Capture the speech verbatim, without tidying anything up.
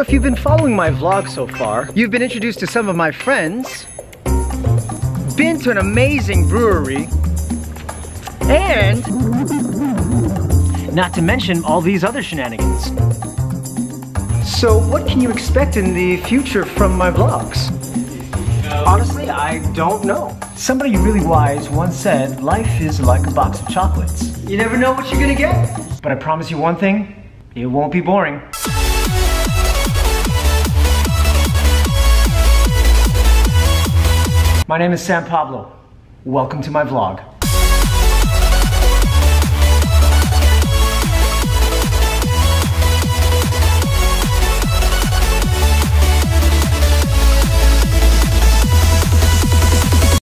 If you've been following my vlog so far, you've been introduced to some of my friends, been to an amazing brewery, and not to mention all these other shenanigans. So what can you expect in the future from my vlogs? Honestly, I don't know. Somebody really wise once said, life is like a box of chocolates. You never know what you're gonna get. But I promise you one thing, it won't be boring. My name is Sam Pablo. Welcome to my vlog.